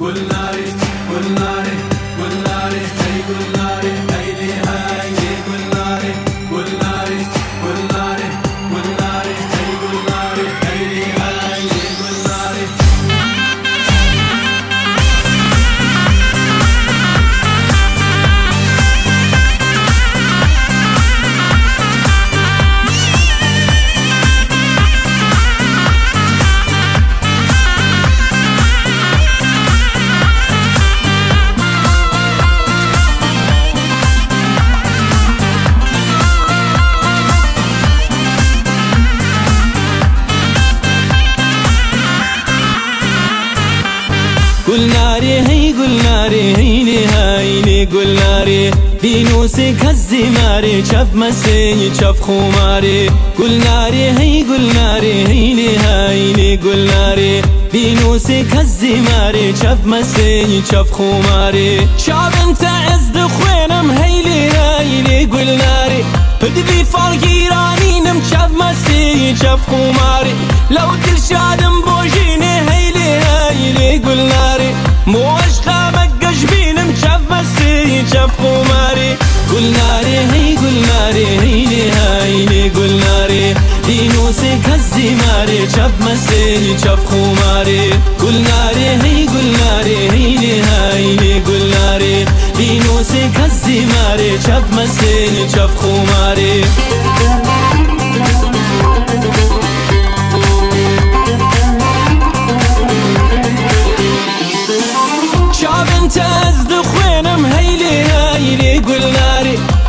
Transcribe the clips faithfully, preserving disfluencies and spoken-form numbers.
قلناري قلناري قلناري أي قلناري أي لهاي قلناري قلناري قلناري قلناري أي قلناري أي لهاي قلناري. گلناری هی گلناری هی نهایی گلناری بینوسی کسی ماری چف مسی چف خماری گلناری هی گلناری هی نهایی گلناری بینوسی کسی ماری چف مسی چف خماری شابن تا از دخوانم هی نهایی گلناری هدفی فالگیرانی نم چف مسی چف خماری لو دل شادم بوجینه هی نهایی گلناری مو عشقه مگش بینم چف مستی چف خماری گلناری هی گلناری هی نهایی گلناری دینوس کسی ماری چف مستی چف خماری گلناری هی گلناری هی نهایی گلناری دینوس کسی ماری چف مستی چف خماری.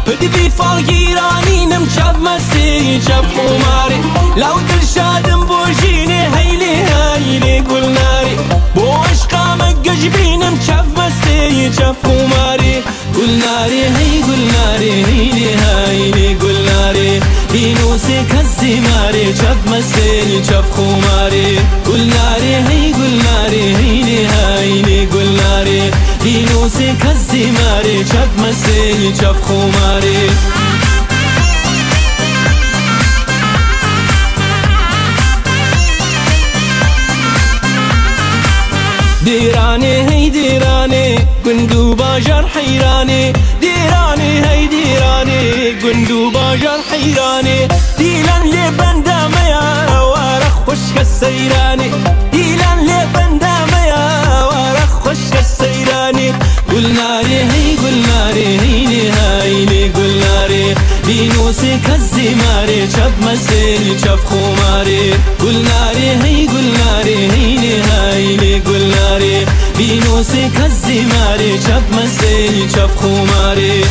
بدی فالگیرانی نم چف مستی چف خماری لو دلشادم بوجینه هیلی هیلی گلناری بو عشقه مگش بینم چف مستی چف خماری گلناری هی گلناری هیلی هیلی گلناری دینوسی کسی ماری چف مستی چف خماری گلناری هی گلناری هیلی هیلی گلناری دینوسی کسی ماری چف مستی چف خماری. دیرانه هی دیرانه گندو باجر حیرانه دیرانه هی دیرانه گندو باجر حیرانه دیلن لی بنده میا واره خشک سیرانه دیلن لی بنده میا واره خشک سیرانه. گلناری هی گلناری هی نهایی گلناری بینوسی کسی ماری چف مستی چف خماری گلناری هی گلناری هی نهایی گلناری بینوسی کسی ماری چف مستی چف خماری.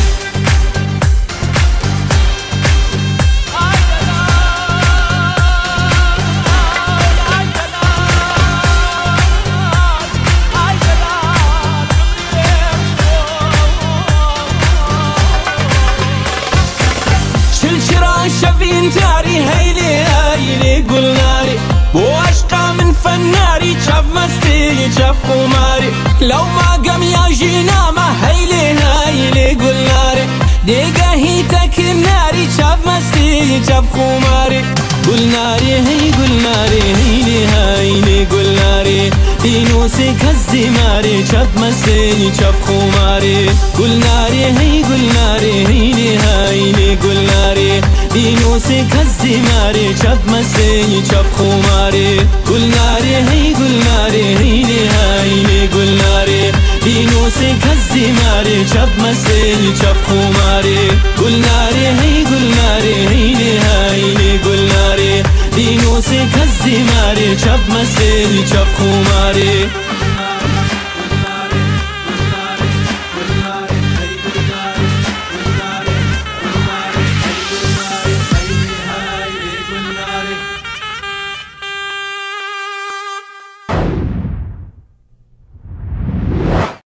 شفين تاري هيلي هيلي قلناري وعشقه من فناري شف مستي شف خماري لو ما قم يا جنامه هيلي هيلي قلناري ديقه هيتك الناري شف مستي شف خماري گلناری هی گلناری هی نهایی گلناری دینوسی کسی ماری چف مستی چف خماری گلناری هی گلناری هی نهایی گلناری دینوسی کسی ماری چف مستی چف خماری گلناری هی گلناری هی نهایی گلناری دینوسی کسی ماری چف مستی چف خماری گلناری هی گلناری هی نهایی گلناری دینوسی کسی ماری چف مستی چف خماری.